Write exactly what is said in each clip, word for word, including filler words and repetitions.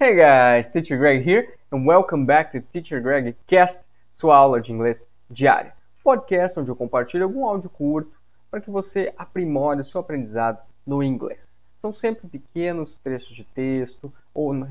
Hey guys, Teacher Greg here, and welcome back to Teacher Greg Cast, sua aula de inglês diária. Podcast onde eu compartilho algum áudio curto para que você aprimore o seu aprendizado no inglês. São sempre pequenos trechos de texto ou uh,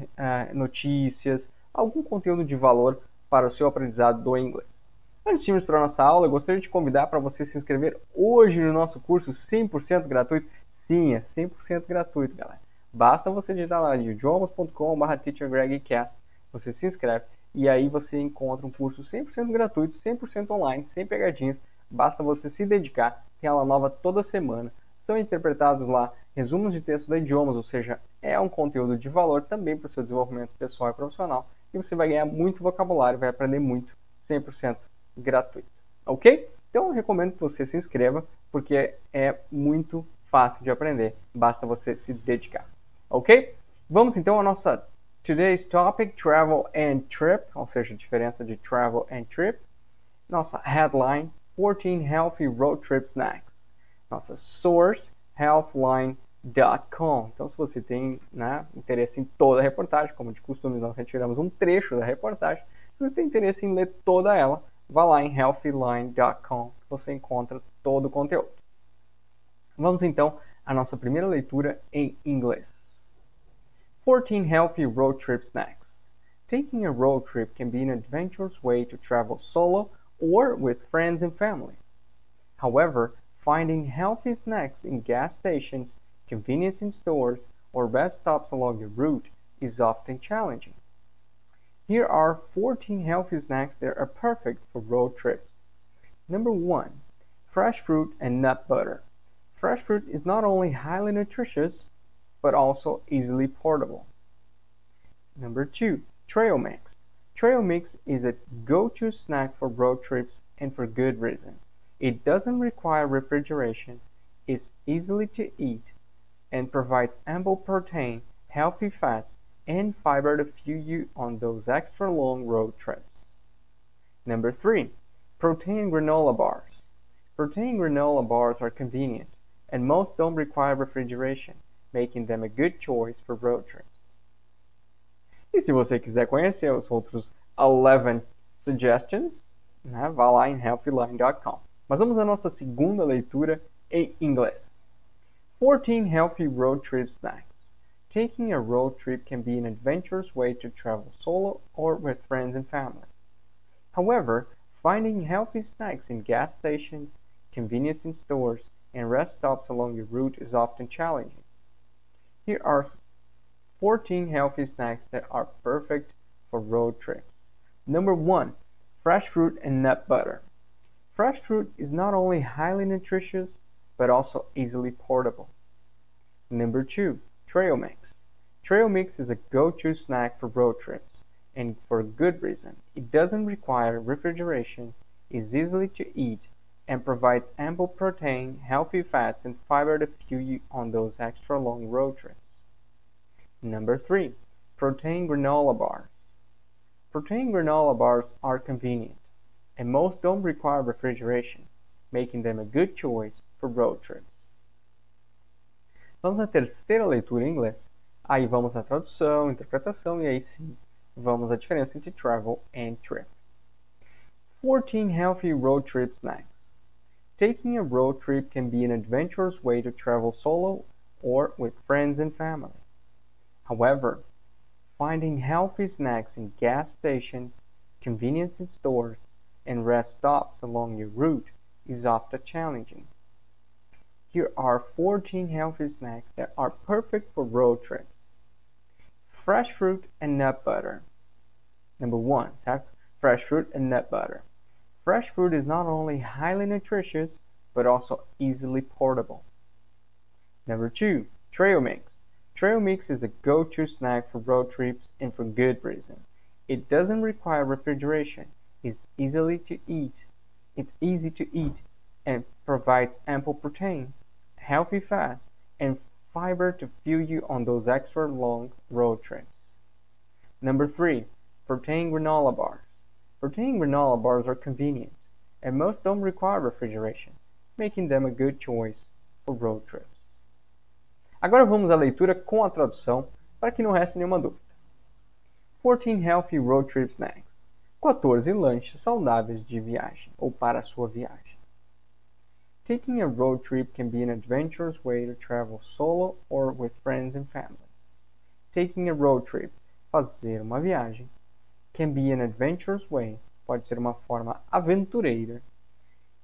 notícias, algum conteúdo de valor para o seu aprendizado do inglês. Antes de irmos para a nossa aula, eu gostaria de convidar para você se inscrever hoje no nosso curso cem por cento gratuito. Sim, é cem por cento gratuito, galera. Basta você digitar lá em idiomas ponto com barra teacher greg cast, você se inscreve e aí você encontra um curso cem por cento gratuito, cem por cento online, sem pegadinhas. Basta você se dedicar, tem aula nova toda semana. São interpretados lá resumos de texto da Idiomas, ou seja, é um conteúdo de valor também para o seu desenvolvimento pessoal e profissional. E você vai ganhar muito vocabulário, vai aprender muito, cem por cento gratuito. Ok? Então eu recomendo que você se inscreva, porque é muito fácil de aprender, basta você se dedicar. Ok? Vamos então à nossa Today's Topic, Travel and Trip, ou seja, a diferença de Travel and Trip. Nossa headline, fourteen Healthy Road Trip Snacks. Nossa source, healthline ponto com. Então, se você tem né, interesse em toda a reportagem, como de costume nós retiramos um trecho da reportagem, se você tem interesse em ler toda ela, vá lá em healthline ponto com, que você encontra todo o conteúdo. Vamos então à nossa primeira leitura em inglês. fourteen Healthy Road Trip Snacks. Taking a road trip can be an adventurous way to travel solo or with friends and family. However, finding healthy snacks in gas stations, convenience stores, or rest stops along your route is often challenging. Here are fourteen healthy snacks that are perfect for road trips. Number one, fresh fruit and nut butter. Fresh fruit is not only highly nutritious, but also easily portable. Number two, trail mix. Trail mix is a go-to snack for road trips and for good reason. It doesn't require refrigeration, is easily to eat, and provides ample protein, healthy fats, and fiber to fuel you on those extra long road trips. Number three, protein granola bars. Protein granola bars are convenient, and most don't require refrigeration, making them a good choice for road trips. E se você quiser conhecer os outros eleven suggestions, né, vá lá em healthline ponto com. Mas vamos à nossa segunda leitura em inglês. fourteen Healthy Road Trip Snacks. Taking a road trip can be an adventurous way to travel solo or with friends and family. However, finding healthy snacks in gas stations, convenience stores, and rest stops along your route is often challenging. Here are fourteen healthy snacks that are perfect for road trips. Number one, fresh fruit and nut butter. Fresh fruit is not only highly nutritious, but also easily portable. Number two, trail mix. Trail mix is a go-to snack for road trips, and for good reason. It doesn't require refrigeration, is easily to eat, and provides ample protein, healthy fats, and fiber to fuel you on those extra long road trips. Number three, protein granola bars. Protein granola bars are convenient, and most don't require refrigeration, making them a good choice for road trips. Vamos à terceira leitura em inglês. Aí vamos à tradução, interpretação, e aí sim, vamos à diferença entre travel and trip. fourteen Healthy Road Trip Snacks. Taking a road trip can be an adventurous way to travel solo or with friends and family. However, finding healthy snacks in gas stations, convenience stores, and rest stops along your route is often challenging. Here are fourteen healthy snacks that are perfect for road trips. Fresh fruit and nut butter. Number one, certo? Fresh fruit and nut butter. Fresh fruit is not only highly nutritious, but also easily portable. Number two, trail mix. Trail mix is a go-to snack for road trips and for good reason. It doesn't require refrigeration, is easily to eat, it's easy to eat, and provides ample protein, healthy fats, and fiber to fuel you on those extra long road trips. Number three, protein granola bars. Protein granola bars are convenient, and most don't require refrigeration, making them a good choice for road trips. Agora vamos à leitura com a tradução, para que não reste nenhuma dúvida. fourteen Healthy Road Trip Snacks. quatorze lanches saudáveis de viagem ou para sua viagem. Taking a road trip can be an adventurous way to travel solo or with friends and family. Taking a road trip, fazer uma viagem, can be an adventurous way, pode ser uma forma aventureira,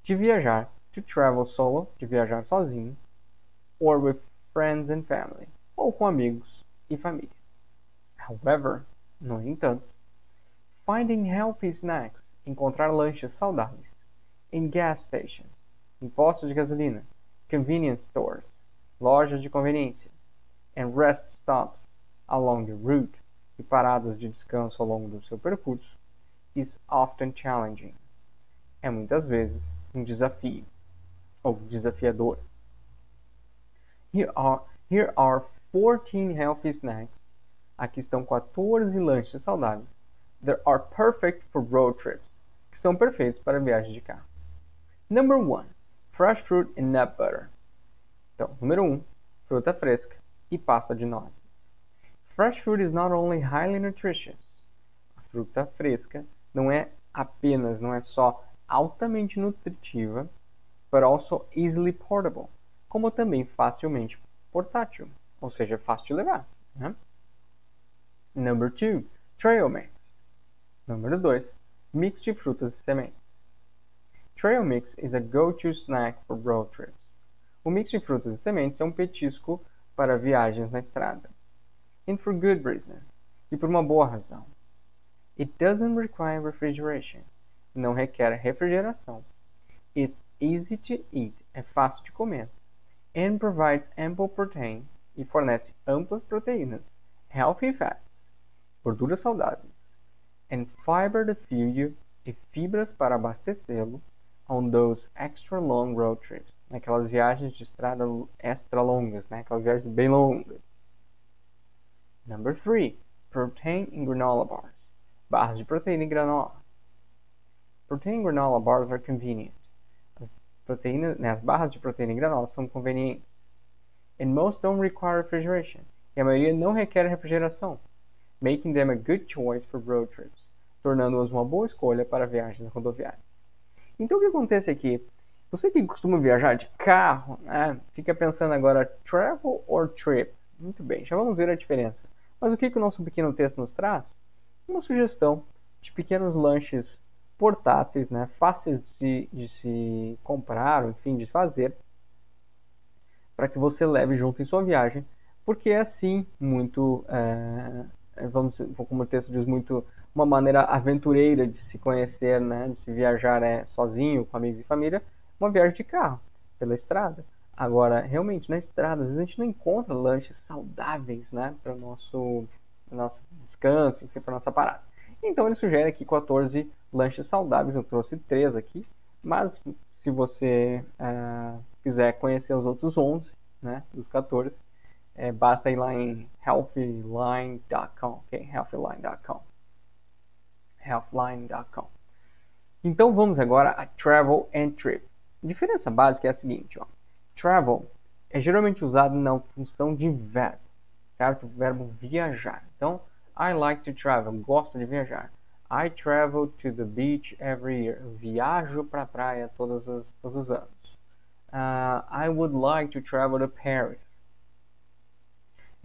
de viajar, to travel solo, de viajar sozinho, or with friends and family, ou com amigos e família. However, no entanto, finding healthy snacks, encontrar lanches saudáveis, in gas stations, em postos de gasolina, convenience stores, lojas de conveniência, and rest stops along the route, e paradas de descanso ao longo do seu percurso, is often challenging. É muitas vezes um desafio, ou desafiador. Here are, here are fourteen healthy snacks. Aqui estão quatorze lanches saudáveis. They are perfect for road trips, que são perfeitos para viagens de carro. Number one, fresh fruit and nut butter. Então, número um, fruta fresca e pasta de nozes. Fresh fruit is not only highly nutritious. A fruta fresca não é apenas, não é só altamente nutritiva, but also easily portable, como também facilmente portátil, ou seja, fácil de levar, né? Number two, trail mix. Número dois, mix de frutas e sementes. Trail mix is a go-to snack for road trips. O mix de frutas e sementes é um petisco para viagens na estrada. And for good reason. E por uma boa razão. It doesn't require refrigeration. Não requer refrigeração. It's easy to eat. É fácil de comer. And provides ample protein. E fornece amplas proteínas. Healthy fats. Gorduras saudáveis. And fiber to fuel you, e fibras para abastecê-lo, on those extra long road trips, naquelas viagens de estrada extra longas, né? Aquelas viagens bem longas. Number three, protein and granola bars, barras de proteína e granola. Protein and granola bars are convenient. As, proteína, né? As barras de proteína e granola são convenientes. And most don't require refrigeration, e a maioria não requer refrigeração, making them a good choice for road trips, tornando-as uma boa escolha para viagens rodoviárias. Então o que acontece aqui? Você que costuma viajar de carro, né, fica pensando agora travel or trip. Muito bem, já vamos ver a diferença. Mas o que, que o nosso pequeno texto nos traz? Uma sugestão de pequenos lanches portáteis, né, fáceis de, de se comprar, enfim, de fazer, para que você leve junto em sua viagem, porque é assim muito... É, Vamos, como o texto diz muito, uma maneira aventureira de se conhecer, né? De se viajar é, sozinho, com amigos e família, uma viagem de carro, pela estrada. Agora, realmente, na estrada, às vezes a gente não encontra lanches saudáveis, né? Para o nosso, nosso descanso, enfim, para nossa parada. Então, ele sugere aqui quatorze lanches saudáveis, eu trouxe três aqui, mas se você uh, quiser conhecer os outros onze, né? Dos quatorze, É, basta ir lá em healthline ponto com, ok? healthline ponto com. healthline ponto com. Então vamos agora a travel and trip. A diferença básica é a seguinte, ó. Travel é geralmente usado na função de verbo, certo? O verbo viajar. Então, I like to travel, gosto de viajar. I travel to the beach every year. Eu viajo para a praia todos os, todos os anos. Uh, I would like to travel to Paris.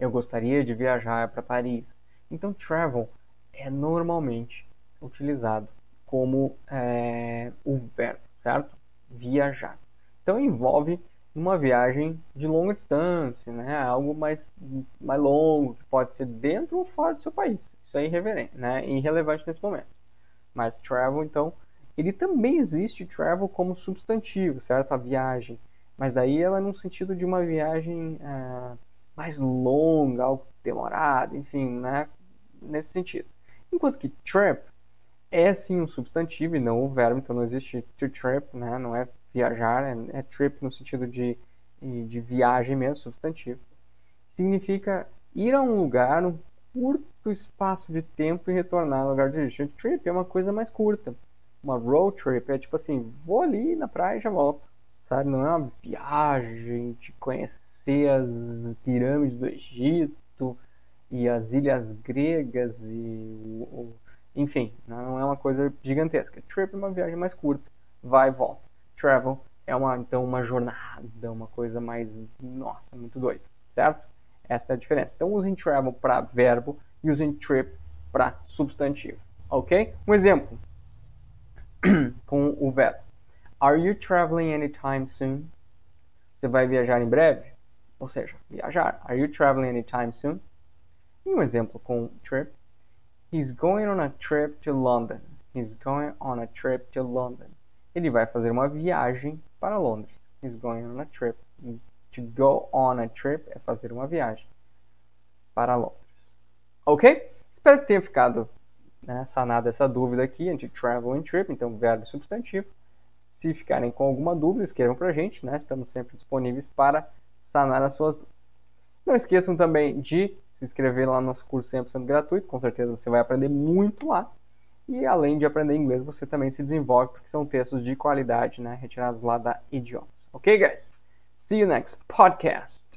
Eu gostaria de viajar para Paris. Então, travel é normalmente utilizado como é, o verbo, certo? Viajar. Então, envolve uma viagem de longa distância, né? Algo mais, mais longo, que pode ser dentro ou fora do seu país. Isso é irreverente, né? Irrelevante nesse momento. Mas travel, então, ele também existe travel como substantivo, certo? A viagem. Mas daí ela é no sentido de uma viagem... É, mais longa, algo demorado, enfim, né? Nesse sentido. Enquanto que trip é sim um substantivo e não um verbo, então não existe to trip, né? Não é viajar, é, é trip no sentido de, de viagem mesmo, substantivo. Significa ir a um lugar num curto espaço de tempo e retornar ao lugar de origem. Trip é uma coisa mais curta. Uma road trip é tipo assim, vou ali na praia e já volto. Sabe, não é uma viagem de conhecer as pirâmides do Egito, e as ilhas gregas e o, enfim, não é uma coisa gigantesca. Trip é uma viagem mais curta, vai e volta. Travel é uma, então, uma jornada, uma coisa mais, nossa, muito doida, certo? Esta é a diferença. Então usem travel para verbo e usem trip para substantivo, ok? Um exemplo com o verbo. Are you traveling anytime soon? Você vai viajar em breve? Ou seja, viajar. Are you traveling anytime soon? E um exemplo com trip. He's going on a trip to London. He's going on a trip to London. Ele vai fazer uma viagem para Londres. He's going on a trip. To go on a trip é fazer uma viagem para Londres. Ok? Espero que tenha ficado, né, sanada essa dúvida aqui entre travel e trip. Então, verbo e substantivo. Se ficarem com alguma dúvida, escrevam para a gente. Né? Estamos sempre disponíveis para sanar as suas dúvidas. Não esqueçam também de se inscrever lá no nosso curso cem por cento gratuito. Com certeza você vai aprender muito lá. E além de aprender inglês, você também se desenvolve, porque são textos de qualidade, né, retirados lá da Idiomus. Ok, guys? See you next podcast.